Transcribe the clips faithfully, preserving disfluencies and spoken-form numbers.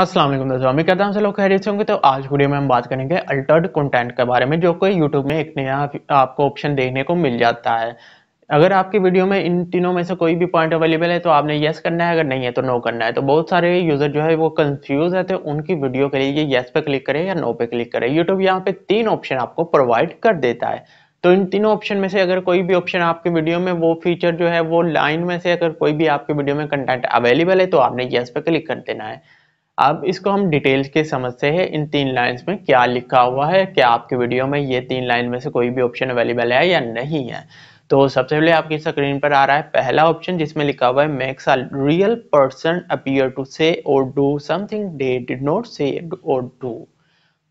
अस्सलाम वालेकुम दोस्तों, उम्मीद करता हूं सब लोग खैरियत से होंगे। तो आज वीडियो में हम बात करेंगे अल्टर्ड कंटेंट के बारे में, जो कि यूट्यूब में एक नया आपको ऑप्शन देखने को मिल जाता है। अगर आपकी वीडियो में इन तीनों में से कोई भी पॉइंट अवेलेबल है तो आपने येस करना है, अगर नहीं है तो नो करना है। तो बहुत सारे यूज़र जो है वो कंफ्यूज है, तो उनकी वीडियो के लिए येस पे क्लिक करें या नो पे क्लिक करें। यूट्यूब यहाँ पे तीन ऑप्शन आपको प्रोवाइड कर देता है। तो इन तीनों ऑप्शन में से अगर कोई भी ऑप्शन आपकी वीडियो में वो फीचर जो है वो लाइन में से अगर कोई भी आपकी वीडियो में कंटेंट अवेलेबल है तो आपने येस पे क्लिक कर देना है। अब इसको हम डिटेल्स के समझते हैं, इन तीन लाइंस में क्या लिखा हुआ है, क्या आपकी वीडियो में ये तीन लाइन में से कोई भी ऑप्शन अवेलेबल है या नहीं है। तो सबसे पहले आपकी स्क्रीन पर आ रहा है पहला ऑप्शन, जिसमें लिखा हुआ है makes a real person appear to say or do something they did not say or do.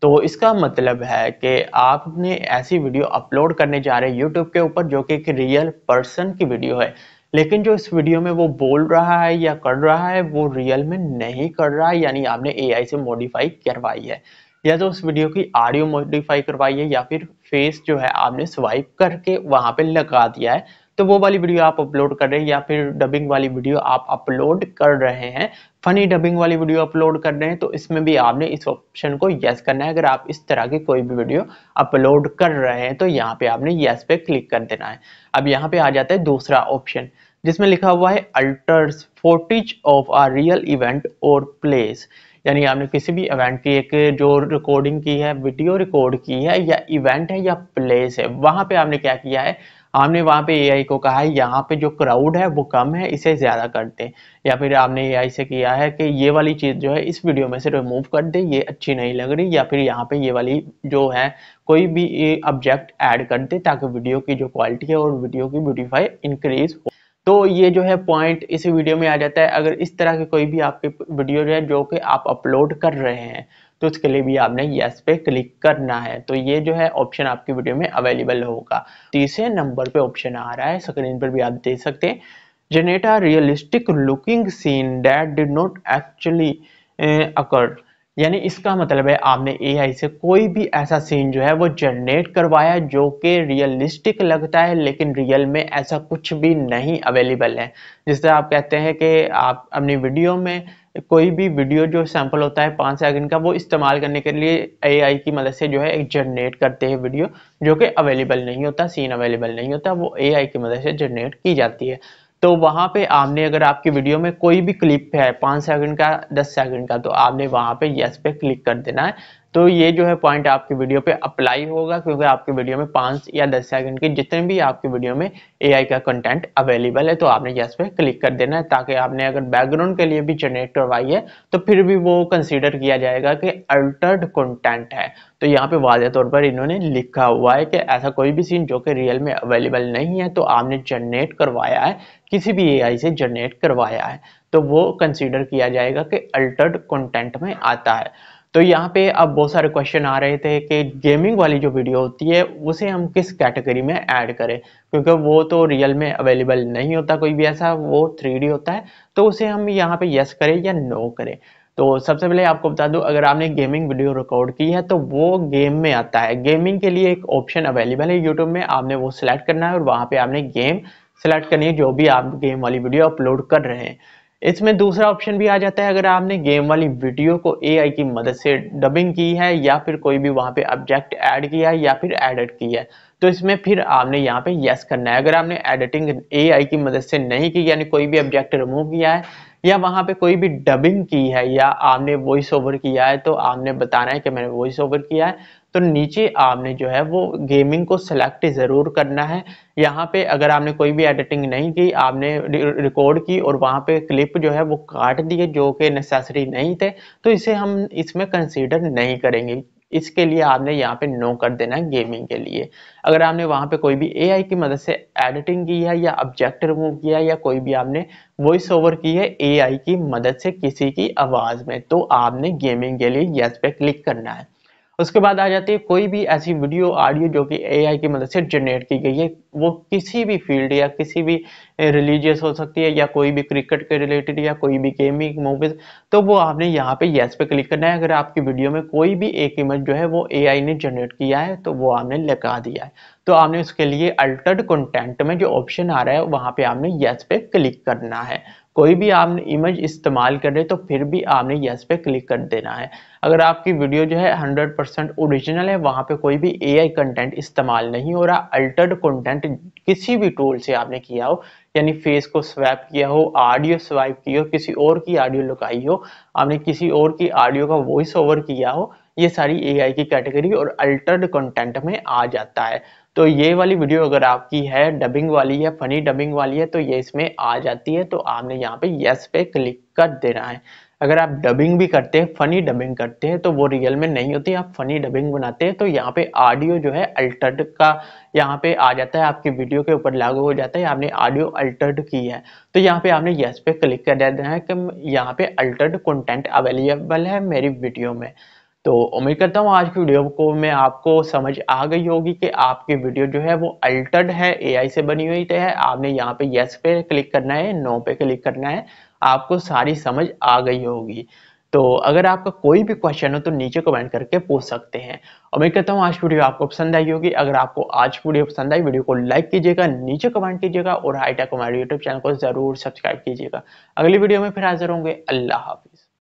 तो इसका मतलब है कि आपने ऐसी वीडियो अपलोड करने जा रहे हैं यूट्यूब के ऊपर जो कि एक रियल पर्सन की वीडियो है, लेकिन जो इस वीडियो में वो बोल रहा है या कर रहा है वो रियल में नहीं कर रहा है, यानी आपने एआई से मॉडिफाई करवाई है, या तो उस वीडियो की ऑडियो मॉडिफाई करवाई है, या फिर फेस जो है आपने स्वाइप करके वहाँ पे लगा दिया है। तो वो वाली वीडियो आप अपलोड कर रहे हैं, या फिर डबिंग वाली वीडियो आप अपलोड कर रहे हैं, फनी डबिंग वाली वीडियो अपलोड कर रहे हैं, तो इसमें भी आपने इस ऑप्शन को येस करना है। अगर आप इस तरह की कोई भी वीडियो अपलोड कर रहे हैं तो यहाँ पे आपने येस पे क्लिक कर देना है। अब यहाँ पे आ जाता है दूसरा ऑप्शन, जिसमें लिखा हुआ है alters footage of a real event or place, यानी आपने किसी भी इवेंट की एक जो रिकॉर्डिंग की है, वीडियो रिकॉर्ड की है, या इवेंट है या प्लेस है, वहाँ पे आपने क्या किया है, आपने वहाँ पे एआई को कहा है यहाँ पे जो क्राउड है वो कम है, इसे ज़्यादा कर दें, या फिर आपने एआई से किया है कि ये वाली चीज़ जो है इस वीडियो में से रिमूव कर दे, ये अच्छी नहीं लग रही, या फिर यहाँ पे ये वाली जो है कोई भी ऑब्जेक्ट ऐड कर दे ताकि वीडियो की जो क्वालिटी है और वीडियो की ब्यूटीफाई इंक्रीज हो। तो ये जो है पॉइंट इस वीडियो में आ जाता है। अगर इस तरह की कोई भी आपकी वीडियो जो है जो कि आप अपलोड कर रहे हैं तो उसके लिए भी आपने येस पे क्लिक करना है। तो ये जो है ऑप्शन आपकी वीडियो में अवेलेबल होगा। तीसरे नंबर पे ऑप्शन आ रहा है, स्क्रीन पर भी आप देख सकते हैं, generate a realistic looking scene that did not actually occur, यानी इसका मतलब है आपने एआई से कोई भी ऐसा सीन जो है वो जनरेट करवाया जो कि रियलिस्टिक लगता है, लेकिन रियल में ऐसा कुछ भी नहीं अवेलेबल है। जिससे आप कहते हैं कि आप अपनी वीडियो में कोई भी वीडियो जो सैंपल होता है पाँच सेकंड का, वो इस्तेमाल करने के लिए एआई की मदद से जो है एक जनरेट करते हैं वीडियो, जो कि अवेलेबल नहीं होता, सीन अवेलेबल नहीं होता, वो एआई की मदद से जनरेट की जाती है। तो वहाँ पे आपने अगर आपकी वीडियो में कोई भी क्लिप है पाँच सेकंड का, दस सेकंड का, तो आपने वहाँ पे येस पे क्लिक कर देना है। तो ये जो है पॉइंट आपकी वीडियो पे अप्लाई होगा, क्योंकि आपकी वीडियो में पाँच या दस सेकंड के जितने भी आपकी वीडियो में एआई का कंटेंट अवेलेबल है तो आपने येस पे क्लिक कर देना है, ताकि आपने अगर बैकग्राउंड के लिए भी जनरेट करवाई है तो फिर भी वो कंसीडर किया जाएगा कि अल्टर्ड कंटेंट है। तो यहाँ पे वाज़े तौर पर इन्होंने लिखा हुआ है कि ऐसा कोई भी सीन जो कि रियल में अवेलेबल नहीं है तो आपने जनरेट करवाया है, किसी भी एआई से जनरेट करवाया है, तो वो कंसीडर किया जाएगा कि अल्टर्ड कंटेंट में आता है। तो यहाँ पे अब बहुत सारे क्वेश्चन आ रहे थे कि गेमिंग वाली जो वीडियो होती है उसे हम किस कैटेगरी में ऐड करें, क्योंकि वो तो रियल में अवेलेबल नहीं होता कोई भी ऐसा, वो थ्री डी होता है, तो उसे हम यहाँ पे येस करें या नो करें। तो सबसे पहले आपको बता दूं, अगर आपने गेमिंग वीडियो रिकॉर्ड की है तो वो गेम में आता है। गेमिंग के लिए एक ऑप्शन अवेलेबल है यूट्यूब में, आपने वो सिलेक्ट करना है और वहाँ पर आपने गेम सेलेक्ट करनी है, जो भी आप गेम वाली वीडियो अपलोड कर रहे हैं। इसमें दूसरा ऑप्शन भी आ जाता है, अगर आपने गेम वाली वीडियो को एआई की मदद से डबिंग की है, या फिर कोई भी वहाँ पे ऑब्जेक्ट ऐड किया है, या फिर एडिट किया है, तो इसमें फिर आपने यहाँ पे येस करना है। अगर आपने एडिटिंग एआई की मदद से नहीं की, यानी कोई भी ऑब्जेक्ट रिमूव किया है, या वहाँ पे कोई भी डबिंग की है, या आपने वॉइस ओवर किया है, तो आपने बताना है कि मैंने वॉइस ओवर किया है। तो नीचे आपने जो है वो गेमिंग को सेलेक्ट ज़रूर करना है। यहाँ पे अगर आपने कोई भी एडिटिंग नहीं की, आपने रिकॉर्ड की और वहाँ पे क्लिप जो है वो काट दिए जो कि नेसेसरी नहीं थे, तो इसे हम इसमें कंसीडर नहीं करेंगे, इसके लिए आपने यहाँ पे नो कर देना है। गेमिंग के लिए अगर आपने वहाँ पे कोई भी एआई की मदद से एडिटिंग की है, या ऑब्जेक्ट रिमूव किया है, या कोई भी आपने वॉइस ओवर की है एआई की मदद से किसी की आवाज़ में, तो आपने गेमिंग के लिए येस पे क्लिक करना है। उसके बाद आ जाती है कोई भी ऐसी वीडियो ऑडियो जो कि एआई की मदद से जनरेट की गई है, वो किसी भी फील्ड या किसी भी रिलीजियस हो सकती है, या कोई भी क्रिकेट के रिलेटेड, या कोई भी गेमिंग मूवीज, तो वो आपने यहाँ पे येस पे क्लिक करना है। अगर आपकी वीडियो में कोई भी एक इमेज जो है वो एआई ने जनरेट किया है तो वो आपने लगा दिया है, तो आपने उसके लिए अल्टर्ड कंटेंट में जो ऑप्शन आ रहा है वहाँ पे आपने येस पे क्लिक करना है। कोई भी आपने इमेज इस्तेमाल कर रहे तो फिर भी आपने यस पे क्लिक कर देना है। अगर आपकी वीडियो जो है हंड्रेड परसेंट ओरिजिनल है, वहाँ पे कोई भी एआई कंटेंट इस्तेमाल नहीं हो रहा, अल्टर्ड कंटेंट किसी भी टूल से आपने किया हो, यानी फेस को स्वैप किया हो, ऑडियो स्वाइप किया हो, किसी और की ऑडियो लुकाई हो, आपने किसी और की ऑडियो का वॉइस ओवर किया हो, ये सारी एआई की कैटेगरी और अल्टर्ड कंटेंट में आ जाता है। तो ये वाली वीडियो अगर आपकी है डबिंग वाली है, फनी डबिंग वाली है, तो ये इसमें आ जाती है। तो आपने यहाँ पे यस पे क्लिक कर देना है। अगर आप डबिंग भी करते हैं, फनी डबिंग करते हैं, तो वो रियल में नहीं होती, आप फनी डबिंग बनाते हैं, तो यहाँ पे ऑडियो जो है अल्टर्ड का यहाँ पे आ जाता है, आपकी वीडियो के ऊपर लागू हो जाता है, आपने ऑडियो अल्टर्ड की है। तो यहाँ पे आपने यस पे क्लिक कर देना है कि यहाँ पे अल्टर्ड कंटेंट अवेलेबल है मेरी वीडियो में। तो उम्मीद करता हूँ आज की वीडियो को मैं आपको समझ आ गई होगी कि आपकी वीडियो जो है वो अल्टर्ड है, एआई से बनी हुई है। आपने यहाँ पे यस पे क्लिक करना है, नो पे क्लिक करना है, आपको सारी समझ आ गई होगी। तो अगर आपका कोई भी क्वेश्चन हो तो नीचे कमेंट करके पूछ सकते हैं। उम्मीद करता हूँ आज की वीडियो आपको पसंद आई होगी। अगर आपको आज की वीडियो पसंद आई, वीडियो को लाइक कीजिएगा, नीचे कमेंट कीजिएगा और हाईटेक यूट्यूब चैनल को जरूर सब्सक्राइब कीजिएगा। अगली वीडियो में फिर हाजिर होंगे। अल्लाह हाफिज।